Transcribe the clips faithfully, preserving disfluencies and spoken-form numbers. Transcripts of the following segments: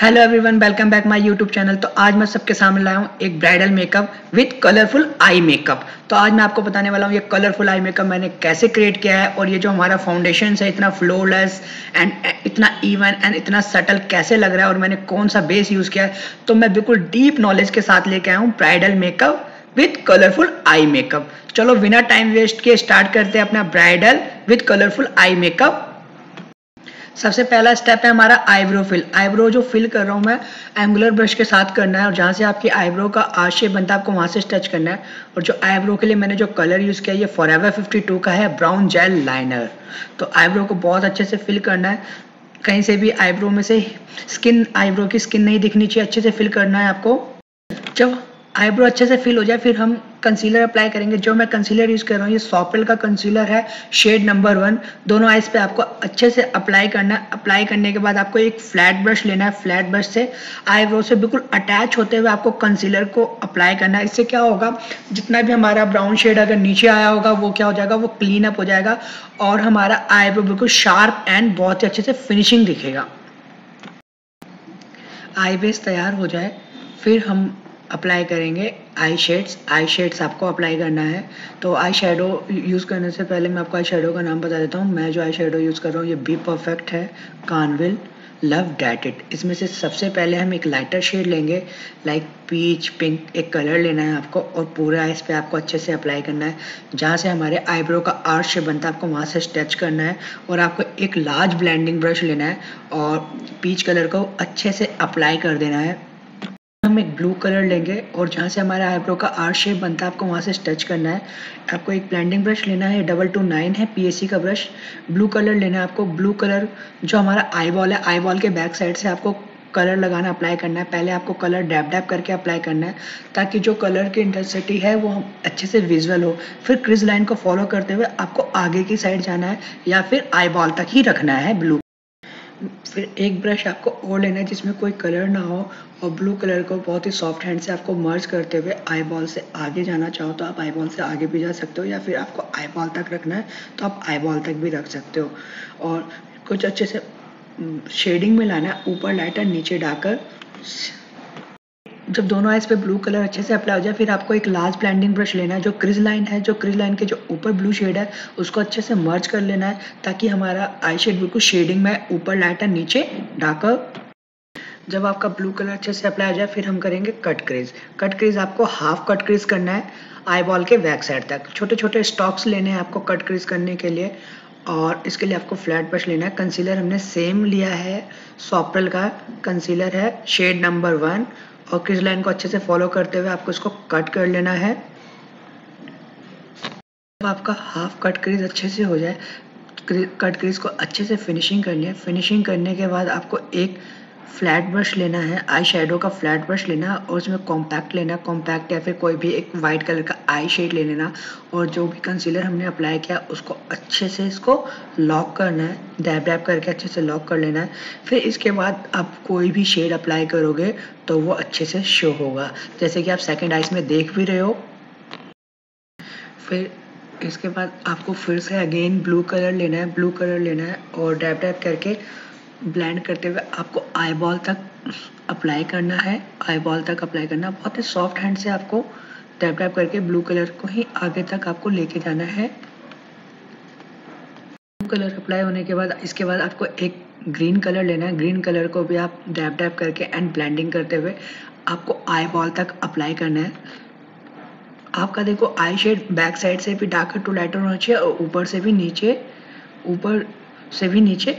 Hello everyone, welcome back my YouTube channel. तो आज मैं सबके सामने लाया हूँ एक bridal makeup with colourful eye makeup. तो आज मैं आपको बताने वाला हूँ ये कलरफुल आई मेकअप मैंने कैसे क्रिएट किया है और ये जो हमारा फाउंडेशन है इतना फ्लोलेस एंड इतना इवन एंड इतना सटल कैसे लग रहा है और मैंने कौन सा बेस यूज़ किया है। तो मैं बिल्कुल डीप नॉलेज के साथ लेके आया हूँ bridal makeup with colourful eye makeup. चलो बिना टाइम वेस्ट किए स्टार्ट करते हैं अपना bridal with colourful eye makeup. सबसे पहला स्टेप है हमारा आईब्रो फिल। आईब्रो जो फिल कर रहा हूँ मैं एंगुलर ब्रश के साथ करना है और जहाँ से आपकी आईब्रो का आर शेप बनता है आपको वहाँ से स्ट्रेच करना है। और जो आईब्रो के लिए मैंने जो कलर यूज़ किया ये फॉरएवर फिफ्टी टू का है ब्राउन जेल लाइनर। तो आईब्रो को बहुत अच्छे से फिल करना है, कहीं से भी आईब्रो में से स्किन आईब्रो की स्किन नहीं दिखनी चाहिए, अच्छे से फिल करना है आपको। जब आईब्रो अच्छे से फिल हो जाए फिर हम कंसीलर अप्लाई करेंगे। जो मैं कंसीलर यूज़ कर रहा हूँ ये सॉपेल का कंसीलर है शेड नंबर वन। दोनों आइज पे आपको अच्छे से अप्लाई करना है। अप्लाई करने के बाद आपको एक फ्लैट ब्रश लेना है। फ्लैट ब्रश से आईब्रो से बिल्कुल अटैच होते हुए आपको कंसीलर को अप्लाई करना है। इससे क्या होगा, जितना भी हमारा ब्राउन शेड अगर नीचे आया होगा वो क्या हो जाएगा, वो क्लीन अप हो जाएगा और हमारा आईब्रो बिल्कुल शार्प एंड बहुत ही अच्छे से फिनिशिंग दिखेगा। आई बेस तैयार हो जाए फिर हम अप्लाई करेंगे आई शेड्स। आई शेड्स आपको अप्लाई करना है। तो आई शेडो यूज़ करने से पहले मैं आपको आई शेडो का नाम बता देता हूँ। मैं जो आई शेडो यूज़ कर रहा हूँ ये बी परफेक्ट है, कानविल, लव डैट इट। इसमें से सबसे पहले हम एक लाइटर शेड लेंगे, लाइक पीच पिंक एक कलर लेना है आपको और पूरे आईज पे आपको अच्छे से अप्लाई करना है। जहाँ से हमारे आईब्रो का आर्च शेप बनता है आपको वहाँ से स्ट्रेच करना है और आपको एक लार्ज ब्लेंडिंग ब्रश लेना है और पीच कलर को अच्छे से अप्लाई कर देना है। हम एक ब्लू कलर लेंगे और जहाँ से हमारा आईब्रो का आर्च शेप बनता है आपको वहाँ से स्ट्रेच करना है। आपको एक ब्लेंडिंग ब्रश लेना है, डबल टू नाइन है पीएसी का ब्रश। ब्लू कलर लेना है आपको। ब्लू कलर जो हमारा आई बॉल है आई बॉल के बैक साइड से आपको कलर लगाना अप्लाई करना है। पहले आपको कलर डैप डैप करके अप्लाई करना है ताकि जो कलर की इंटेंसिटी है वो अच्छे से विजुअल हो। फिर क्रिज लाइन को फॉलो करते हुए आपको आगे की साइड जाना है या फिर आई बॉल तक ही रखना है ब्लू। फिर एक ब्रश आपको और लेना है जिसमें कोई कलर ना हो और ब्लू कलर को बहुत ही सॉफ्ट हैंड से आपको मर्ज करते हुए आई बॉल से आगे जाना चाहो तो आप आई बॉल से आगे भी जा सकते हो या फिर आपको आई बॉल तक रखना है तो आप आई बॉल तक भी रख सकते हो। और कुछ अच्छे से शेडिंग में लाना है, ऊपर लाइटर नीचे डार्कर। जब दोनों आइज पे ब्लू कलर अच्छे से अप्लाई हो जाए फिर आपको एक लार्ज ब्लेंडिंग ब्रश लेना है। जो क्रिज लाइन है जो क्रिज लाइन के जो ऊपर ब्लू शेड है उसको अच्छे से मर्ज कर लेना है ताकि हमारा आई शेड बिल्कुल शेडिंग में ऊपर लाइट है नीचे डार्कर। जब आपका ब्लू कलर अच्छे से अप्लाई हो जाए फिर हम करेंगे कट क्रीज। कट क्रीज आपको हाफ कट क्रीज करना है आई बॉल के बैक साइड तक। छोटे छोटे स्टॉक्स लेने हैं आपको कट क्रीज करने के लिए और इसके लिए आपको फ्लैट ब्रश लेना है। कंसीलर हमने सेम लिया है, सॉपरल का कंसीलर है शेड नंबर वन और क्रिज लाइन को अच्छे से फॉलो करते हुए आपको इसको कट कर लेना है। जब आपका हाफ कट क्रीज अच्छे से हो जाए कट क्रीज को अच्छे से फिनिशिंग करनी है। फिनिशिंग करने के बाद आपको एक फ्लैट ब्रश लेना है, आई शेडो का फ्लैट ब्रश लेना और उसमें कॉम्पैक्ट लेना, कॉम्पैक्ट या फिर कोई भी एक वाइट कलर का आई शेड ले लेना और जो भी कंसीलर हमने अप्लाई किया उसको अच्छे से इसको लॉक करना है, डैप डैप करके अच्छे से लॉक कर लेना है। फिर इसके बाद आप कोई भी शेड अप्लाई करोगे तो वो अच्छे से शो होगा जैसे कि आप सेकेंड आइज में देख भी रहे हो। फिर इसके बाद आपको फिर से अगेन ब्लू कलर लेना है, ब्लू कलर लेना है और डैप डैप करके ब्लेंड करते हुए आपको आई बॉल तक अप्लाई करना है। आई बॉल तक अप्लाई करना बहुत ही सॉफ्ट हैंड से आपको टैप टैप करके ब्लू कलर को ही आगे तक आपको लेके जाना है। ब्लू कलर अप्लाई होने के बाद इसके बाद आपको एक ग्रीन कलर लेना है। ग्रीन कलर को भी आप डैप डैप करके एंड ब्लेंडिंग करते हुए आपको आई बॉल तक अप्लाई करना है। आपका देखो आई शेड बैक साइड से भी डार्कर टू लाइटर होना चाहिए और ऊपर से भी नीचे ऊपर से भी नीचे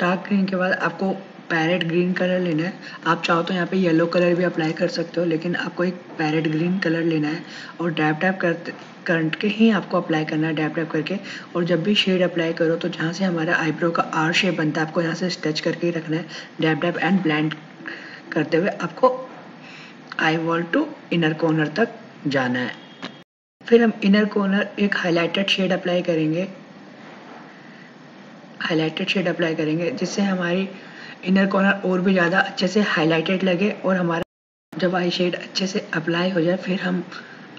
डार्क ग्रीन के बाद आपको पैरेट ग्रीन कलर लेना है। आप चाहो तो यहाँ पे येलो कलर भी अप्लाई कर सकते हो लेकिन आपको एक पैरेट ग्रीन कलर लेना है और डैप डैप करते करके ही आपको अप्लाई करना है, डैप डैप करके। और जब भी शेड अप्लाई करो तो जहाँ से हमारा आईब्रो का आर शेप बनता है आपको यहाँ से स्ट्रेच करके ही रखना है, डैप डैप एंड ब्लेंड करते हुए आपको eyeball to inner corner तक जाना है। फिर हम इनर कॉर्नर एक हाईलाइटेड शेड अप्लाई करेंगे, हाईलाइटेड शेड अप्लाई करेंगे जिससे हमारी इनर कॉर्नर और भी ज़्यादा अच्छे से हाईलाइटेड लगे। और हमारा जब आई शेड अच्छे से अप्लाई हो जाए फिर हम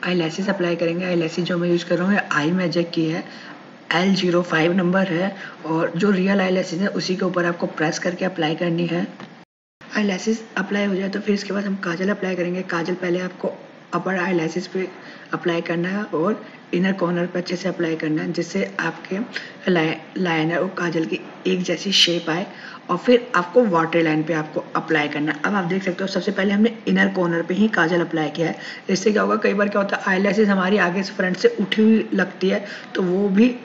आई लैसेस अप्लाई करेंगे। आई लैसेस जो मैं यूज़ कर रहा हूँ आई मैजिक की है, एल जीरो फाइव नंबर है और जो रियल आई लैसेस है उसी के ऊपर आपको प्रेस करके अप्लाई करनी है। आई लैसेस अप्लाई हो जाए तो फिर इसके बाद हम काजल अप्लाई करेंगे। काजल पहले आपको अपर आई लैसेस पे अप्लाई करना है और इनर कॉर्नर पे अच्छे से अप्लाई करना है, जिससे आपके लाइनर और काजल की एक जैसी शेप आए। और फिर आपको वाटर लाइन पे आपको अप्लाई करना है। अब आप देख सकते हो सबसे पहले हमने इनर कॉर्नर पे ही काजल अप्लाई किया है। इससे क्या होगा, कई बार क्या होता है आई लैसेस हमारी आगे से फ्रंट से उठी हुई लगती है, तो वो भी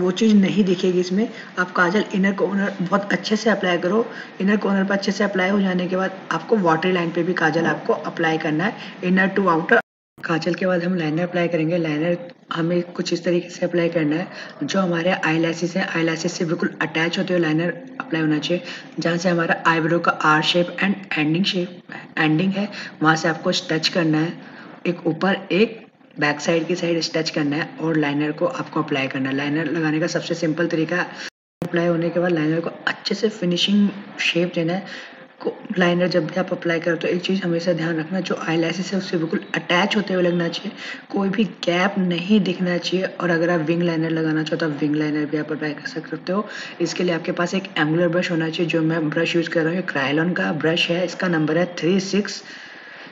वो चीज़ नहीं दिखेगी इसमें। आप काजल इनर कॉर्नर बहुत अच्छे से अप्लाई करो। इनर कॉर्नर पर अच्छे से अप्लाई हो जाने के बाद आपको वाटर लाइन पे भी काजल आपको अप्लाई करना है, इनर टू आउटर। काजल के बाद हम लाइनर अप्लाई करेंगे। लाइनर हमें कुछ इस तरीके से अप्लाई करना है, जो हमारे आई लैसेस है आई लैसेस से बिल्कुल अटैच होते हुए लाइनर अप्लाई होना चाहिए। जहाँ से हमारा आईब्रो का आर shape and ending shape ending है, वहाँ से आपको स्टच करना है। एक ऊपर एक बैक साइड की साइड स्टच करना है और लाइनर को आपको अप्लाई करना है। लाइनर लगाने का सबसे सिंपल तरीका है। अप्लाई होने के बाद लाइनर को अच्छे से फिनिशिंग शेप देना है। लाइनर जब भी आप अप्लाई करो तो एक चीज़ हमेशा ध्यान रखना, जो आई लैसेस है उससे बिल्कुल अटैच होते हुए लगना चाहिए, कोई भी गैप नहीं दिखना चाहिए। और अगर आप विंग लाइनर लगाना चाहो तो आप विंग लाइनर भी आप अप्लाई कर सकते हो। इसके लिए आपके पास एक एंगुलर ब्रश होना चाहिए। जो मैं ब्रश यूज़ कर रहा हूँ ये क्रायलॉन का ब्रश है, इसका नंबर है थ्री सिक्स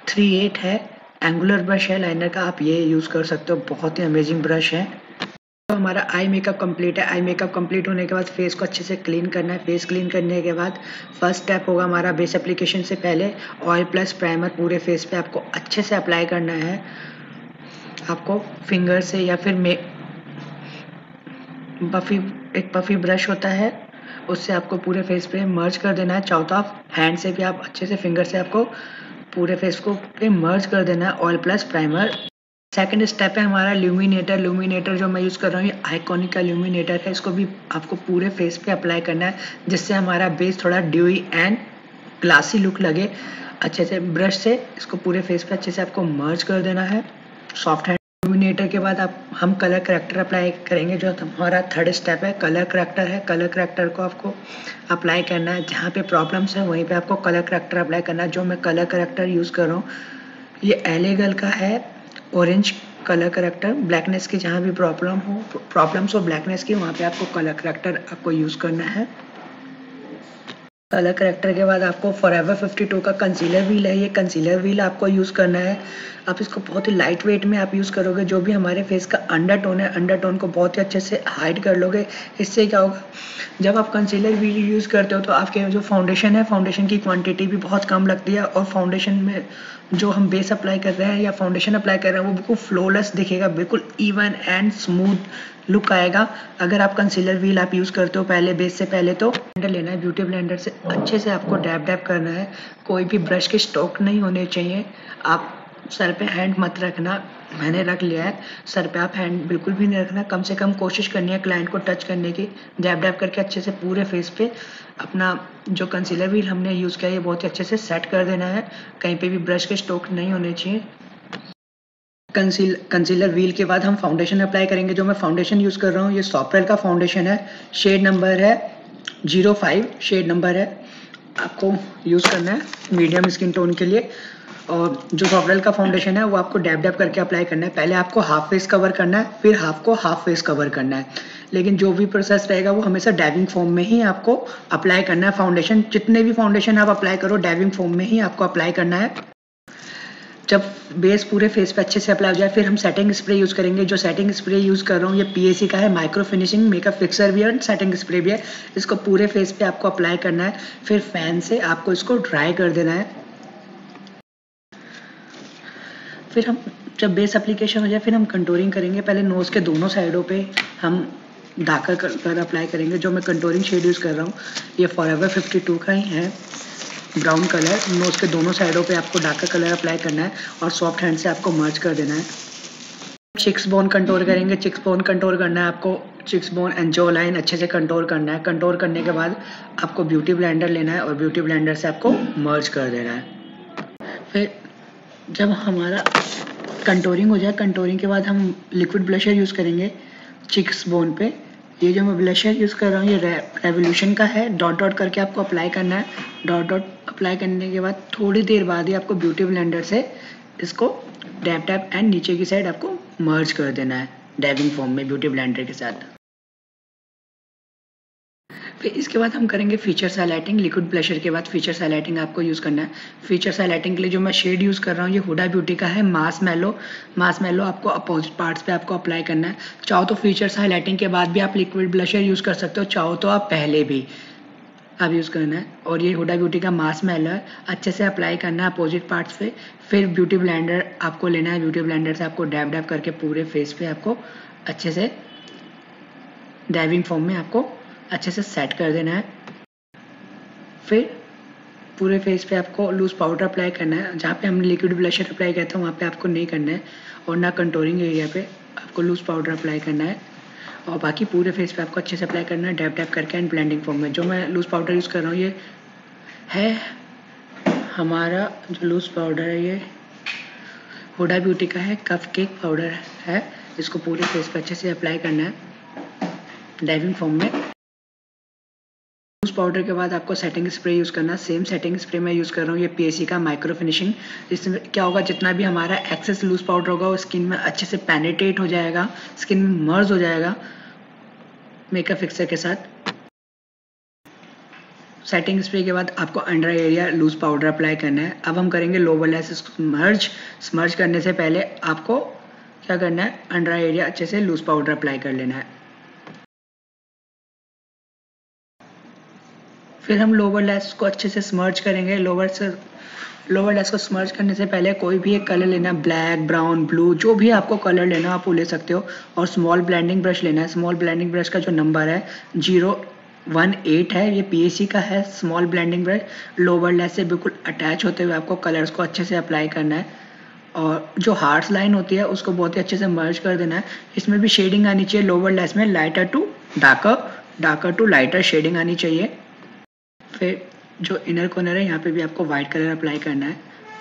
थ्री एट है, एंगुलर ब्रश है लाइनर का। आप ये यूज़ कर सकते हो, बहुत ही अमेजिंग ब्रश है। तो हमारा आई मेकअप कंप्लीट है। आई मेकअप कंप्लीट होने के बाद फेस को अच्छे से क्लीन करना है। फेस क्लीन करने के बाद फर्स्ट स्टेप होगा हमारा बेस एप्लीकेशन से पहले ऑयल प्लस प्राइमर पूरे फेस पे आपको अच्छे से अप्लाई करना है। आपको फिंगर से या फिर मे पफी एक पफी ब्रश होता है, उससे आपको पूरे फेस पे मर्ज कर देना है। चौथा हैंड से भी आप अच्छे से फिंगर से आपको पूरे फेस को पे मर्ज कर देना है oil plus primer. Second step है हमारा ल्यूमिनेटर। ल्यूमिनेटर जो मैं यूज़ कर रहा हूँ ये आइकॉनिक का ल्यूमिनेटर है, इसको भी आपको पूरे फेस पे अप्लाई करना है, जिससे हमारा बेस थोड़ा ड्यूई एंड ग्लासी लुक लगे। अच्छे से ब्रश से इसको पूरे फेस पे अच्छे से आपको मर्ज कर देना है। सॉफ्ट हैंड ल्यूमिनेटर के बाद आप हम कलर करेक्टर अप्लाई करेंगे। जो हमारा थर्ड स्टेप है कलर करेक्टर है। कलर करेक्टर को आपको अप्लाई करना है, जहाँ पे प्रॉब्लम्स है वहीं पर आपको कलर करेक्टर अप्लाई करना है। जो मैं कलर करेक्टर यूज़ कर रहा हूँ ये एलेगल का है ऑरेंज कलर करेक्टर। ब्लैकनेस की जहाँ भी प्रॉब्लम हो प्रॉब्लम्स हो ब्लैकनेस की, वहाँ पे आपको कलर करेक्टर आपको यूज़ करना है। कलर करेक्टर के बाद आपको फॉरएवर फिफ्टी टू का कंसीलर व्हील है, ये कंसीलर व्हील आपको यूज़ करना है। आप इसको बहुत ही लाइट वेट में आप यूज़ करोगे। जो भी हमारे फेस का अंडरटोन है अंडरटोन को बहुत ही अच्छे से हाइड कर लोगे। इससे क्या होगा, जब आप कंसीलर व्हील यूज़ करते हो तो आपके जो फाउंडेशन है फाउंडेशन की क्वांटिटी भी बहुत कम लगती है, और फाउंडेशन में जो हम बेस अप्लाई कर रहे हैं या फाउंडेशन अप्लाई कर रहे हैं वो बिल्कुल फ्लॉलेस दिखेगा, बिल्कुल इवन एंड स्मूथ लुक आएगा। अगर आप कंसीलर व्हील आप यूज़ करते हो पहले बेस से पहले तो ब्लेंडर लेना है, ब्यूटी ब्लेंडर से अच्छे से आपको डैप डैप करना है। कोई भी ब्रश के स्ट्रोक नहीं होने चाहिए। आप सर पे हैंड मत रखना, मैंने रख लिया है। सर पे आप हैंड बिल्कुल भी नहीं रखना, कम से कम कोशिश करनी है क्लाइंट को टच करने की। डैप डैप करके अच्छे से पूरे फेस पे अपना जो कंसीलर व्हील हमने यूज़ किया है ये बहुत ही अच्छे से सेट कर देना है। कहीं पे भी ब्रश के स्ट्रोक नहीं होने चाहिए। कंसील कंसीलर व्हील के बाद हम फाउंडेशन अप्लाई करेंगे। जो मैं फाउंडेशन यूज़ कर रहा हूँ ये सॉफ्टवेयर का फाउंडेशन है, शेड नंबर है जीरो फाइव शेड नंबर है। आपको यूज़ करना है मीडियम स्किन टोन के लिए। और जो सॉफ्टवेयर का फाउंडेशन है वो आपको डैप डैप करके अप्लाई करना है। पहले आपको हाफ फेस कवर करना है, फिर हाफ को हाफ फेस कवर करना है। लेकिन जो भी प्रोसेस रहेगा वो हमेशा डैबिंग फॉर्म में ही आपको अप्लाई करना है। फाउंडेशन जितने भी फाउंडेशन आप अप्लाई करो डैबिंग फॉर्म में ही आपको अप्लाई करना है। जब बेस पूरे फेस पे अच्छे से अप्लाई हो जाए फिर हम सेटिंग स्प्रे यूज़ करेंगे। जो सेटिंग स्प्रे यूज़ कर रहा हूँ ये पीएसी का है, माइक्रो फिनिशिंग मेकअप फिक्सर भी है और सेटिंग स्प्रे भी है। इसको पूरे फेस पे आपको अप्लाई करना है, फिर फैन से आपको इसको ड्राई कर देना है। फिर हम जब बेस एप्लीकेशन हो जाए फिर हम कंटूरिंग करेंगे। पहले नोज़ के दोनों साइडों पे हम डार्कर कलर अप्लाई करेंगे। जो मैं कंटूरिंग शेड यूज़ कर रहा हूँ ये फॉरएवर फिफ्टी टू का ही है, ब्राउन कलर। नोज़ के दोनों साइडों पे आपको डार्कर कलर अप्लाई करना है और सॉफ्ट हैंड से आपको मर्ज कर देना है। चिक्स बोन कंटूर करेंगे। चिक्स बोन कंटूर करना है आपको, चिक्स बोन एंड जो लाइन अच्छे से कंटूर करना है। कंटूर करने के बाद आपको ब्यूटी ब्लेंडर लेना है और ब्यूटी ब्लेंडर से आपको मर्ज कर देना है। फिर जब हमारा कंटूरिंग हो जाए कंटूरिंग के बाद हम लिक्विड ब्लशर यूज़ करेंगे चिक्स बोन पे। ये जो मैं ब्लशर यूज़ कर रहा हूँ ये रे, रेवोल्यूशन का है। डॉट डॉट करके आपको अप्लाई करना है। डॉट डॉट अप्लाई करने के बाद थोड़ी देर बाद ही आपको ब्यूटी ब्लेंडर से इसको डैप डैप एंड नीचे की साइड आपको मर्ज कर देना है डैबिंग फॉर्म में ब्यूटी ब्लेंडर के साथ। फिर इसके बाद हम करेंगे फीचर्स हाइलाइटिंग। लिक्विड ब्लशर के बाद फीचर्स हाइलाइटिंग आपको यूज़ करना है। फीचर्स हाइलाइटिंग के लिए जो मैं शेड यूज़ कर रहा हूँ ये हुडा ब्यूटी का है मास मेलो। मास मेलो आपको अपोजिट पार्ट्स पे आपको अप्लाई करना है। चाहो तो फीचर्स हाइलाइटिंग के बाद भी आप लिक्विड ब्लशर यूज़ कर सकते हो, चाहो तो आप पहले भी आप यूज़ करना है। और ये हुडा ब्यूटी का मास्क मेलर अच्छे से अप्लाई करना है अपोजिट पार्ट्स पे। फिर ब्यूटी ब्लेंडर आपको लेना है। ब्यूटी ब्लेंडर से आपको डैब डैब करके पूरे फेस पे आपको अच्छे से डैबिंग फॉर्म में आपको अच्छे से सेट कर देना है। फिर पूरे फेस पे आपको लूज पाउडर अप्लाई करना है। जहाँ पे हमने लिक्विड ब्लशर अप्लाई किया था वहाँ पे आपको नहीं करना है, और ना कंटोरिंग एरिया पे आपको लूज पाउडर अप्लाई करना है। और बाकी पूरे फेस पे आपको अच्छे से अप्लाई करना है डैप डैप करके एंड ब्लेंडिंग फॉर्म में। जो मैं लूज़ पाउडर यूज़ कर रहा हूँ ये है हमारा, जो लूज़ पाउडर है ये हुडा ब्यूटी का है कफ केक पाउडर है। इसको पूरे फेस पे अच्छे से अप्लाई करना है डैबिंग फॉर्म में। लूज़ पाउडर के बाद आपको सेटिंग स्प्रे यूज़ करना। सेम सेटिंग स्प्रे मैं यूज़ कर रहा हूँ ये पीएसी का माइक्रो फिनिशिंग। इसमें क्या होगा, जितना भी हमारा एक्सेस लूज़ पाउडर होगा वो स्किन में अच्छे से पेनिट्रेट हो जाएगा, स्किन में मर्ज हो जाएगा मेकअप फिक्सर के साथ। सेटिंग स्प्रे के बाद आपको under area loose powder apply करना है। अब हम करेंगे लोअर लैश स्मर्ज। स्मर्ज करने से पहले आपको क्या करना है, अंडर एरिया अच्छे से लूज़ पाउडर अप्लाई कर लेना है। फिर हम लोअर लैश को अच्छे से स्मर्ज करेंगे। लोअर से लोअर लैश को स्मर्ज करने से पहले कोई भी एक कलर लेना, ब्लैक, ब्राउन, ब्लू, जो भी आपको कलर लेना आप वो ले सकते हो। और स्मॉल ब्लेंडिंग ब्रश लेना है। स्मॉल ब्लेंडिंग ब्रश का जो नंबर है जीरो वन एट है, ये पीएसी का है। Small blending brush lower lash से बिल्कुल अटैच होते हुए आपको कलर्स को अच्छे से अप्लाई करना है। और जो हार्श लाइन होती है उसको बहुत ही अच्छे से मर्ज कर देना है। इसमें भी शेडिंग आनी चाहिए लोअर लैश में, lighter to darker, darker to lighter shading आनी चाहिए। फिर जो इनर कॉर्नर है यहाँ पे भी आपको वाइट कलर अप्लाई करना है।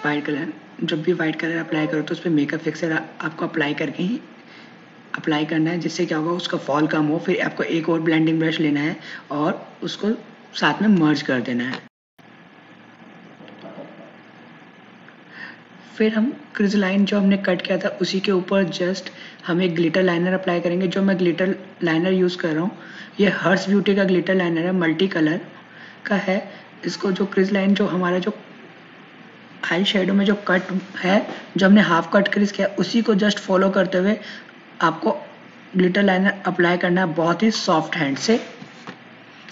वाइट कलर, जब भी वाइट कलर अप्लाई करो तो उस पर मेकअप फिक्सर आपको अप्लाई करके ही अप्लाई करना है, जिससे क्या होगा उसका फॉल कम हो। फिर आपको एक और ब्लेंडिंग ब्रश लेना है और उसको साथ में मर्ज कर देना है। फिर हम क्रिज लाइन जो हमने कट किया था उसी के ऊपर जस्ट हम एक ग्लिटर लाइनर अप्लाई करेंगे। जो मैं ग्लिटर लाइनर यूज़ कर रहा हूँ ये हर्स ब्यूटी का ग्लिटर लाइनर है, मल्टी कलर का है। इसको जो क्रिज लाइन जो हमारा जो आई शेडो में जो कट है, जो हमने हाफ कट क्रिज किया उसी को जस्ट फॉलो करते हुए आपको ग्लिटर लाइनर अप्लाई करना है बहुत ही सॉफ्ट हैंड से।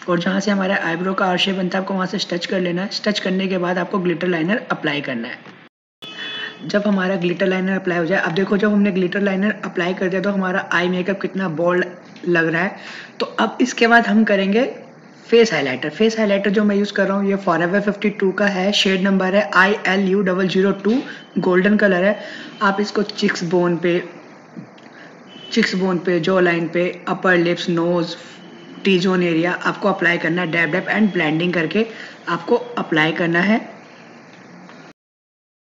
और जहाँ से हमारा आईब्रो का आर शेप बनता है आपको वहाँ से स्टच कर लेना है। स्टच करने के बाद आपको ग्लिटर लाइनर अप्लाई करना है। जब हमारा ग्लिटर लाइनर अप्लाई हो जाए, अब देखो जब हमने ग्लिटर लाइनर अप्लाई कर दिया तो हमारा आई मेकअप कितना बोल्ड लग रहा है। तो अब इसके बाद हम करेंगे फेस हाइलाइटर। फेस हाइलाइटर जो मैं यूज़ कर रहा हूँ ये फॉरएवर फिफ्टी टू का है। शेड नंबर है I L U double zero two, golden colour है। आप इसको चिक्स बोन पे, चिक्स बोन पे, जो लाइन पे, upper lips, nose, T zone area आपको अप्लाई करना है। डैब डैब एंड ब्लेंडिंग करके आपको अप्लाई करना है।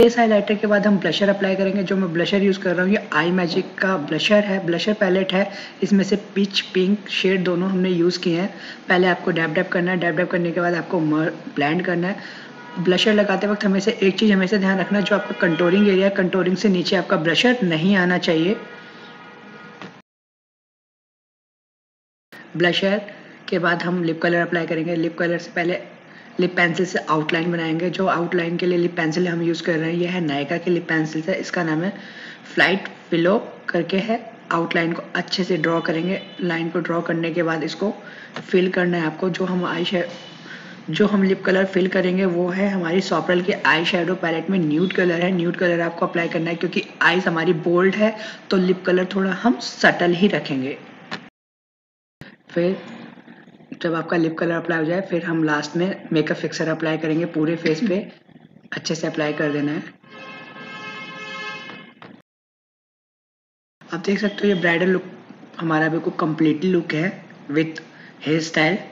फेस हाइलाइटर के बाद हम ब्लशर अप्लाई करेंगे। जो मैं ब्लशर यूज़ कर रहा हूँ ये आई मैजिक का ब्लशर है, ब्लशर पैलेट है। इसमें से पीच, पिंक शेड दोनों हमने यूज़ किए हैं। पहले आपको डैब डैब करना है। डैब डैब करने के बाद आपको ब्लेंड करना है। ब्लशर लगाते वक्त हमेशा एक चीज़ हमेशा ध्यान रखना है, जो आपका कंटोरिंग एरिया, कंटोरिंग से नीचे आपका ब्लशर नहीं आना चाहिए। ब्लशर के बाद हम लिप कलर अप्लाई करेंगे। लिप कलर से पहले लिप पेंसिल से आउटलाइन बनाएंगे। जो आउटलाइन के लिए लिप पेंसिल हम यूज़ कर रहे हैं ये है नायका की लिप पेंसिल है। इसका नाम है फ्लाइट पिलो करके है। आउटलाइन को अच्छे से ड्रॉ करेंगे। लाइन को ड्रॉ करने के बाद इसको फिल करना है आपको। जो हम आई शेडो, जो हम लिप कलर फिल करेंगे वो है हमारी सॉपरल के आई शेडो पैलेट में, न्यूड कलर है। न्यूड कलर आपको अप्लाई करना है क्योंकि आईज हमारी बोल्ड है तो लिप कलर थोड़ा हम सटल ही रखेंगे। फिर जब आपका लिप कलर अप्लाई हो जाए फिर हम लास्ट में मेकअप फिक्सर अप्लाई करेंगे। पूरे फेस पे अच्छे से अप्लाई कर देना है। आप देख सकते हो ये ब्राइडल लुक हमारा बिल्कुल कंप्लीटली लुक है विथ हेयर स्टाइल।